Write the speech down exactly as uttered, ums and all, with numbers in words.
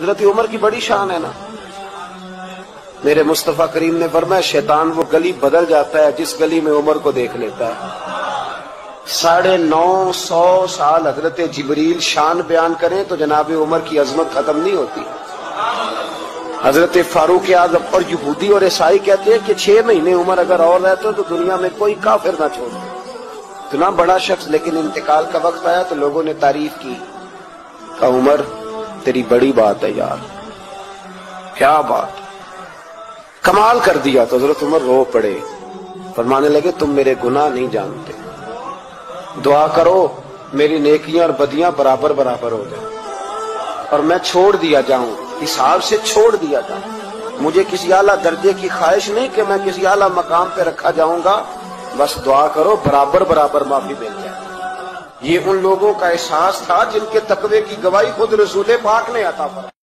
हजरत उमर की बड़ी शान है ना। मेरे मुस्तफ़ा करीम ने फरमाया शैतान वो गली बदल जाता है जिस गली में उमर को देख लेता है। साढ़े नौ सौ साल हजरत जिब्रील शान बयान करें तो जनाब उमर की अजमत खत्म नहीं होती। हजरत फारूक आज़म पर यहूदी और ईसाई कहते हैं कि छह महीने उमर अगर और रहते तो दुनिया में कोई काफिर ना छोड़े। इतना बड़ा शख्स, लेकिन इंतकाल का वक्त आया तो लोगों ने तारीफ की, कहा उमर तेरी बड़ी बात है यार, क्या बात, कमाल कर दिया। तो हजरत उमर रो पड़े, फरमाने लगे तुम मेरे गुनाह नहीं जानते, दुआ करो मेरी नेकियां और बदियां बराबर बराबर हो जाए और मैं छोड़ दिया जाऊं, हिसाब से छोड़ दिया जाऊं, मुझे किसी आला दर्जे की ख्वाहिश नहीं कि मैं किसी आला मकाम पे रखा जाऊंगा, बस दुआ करो बराबर बराबर माफी मिल जाए। ये उन लोगों का एहसास था जिनके तकवे की गवाही खुद रसूल पाक ने अता फरमाई।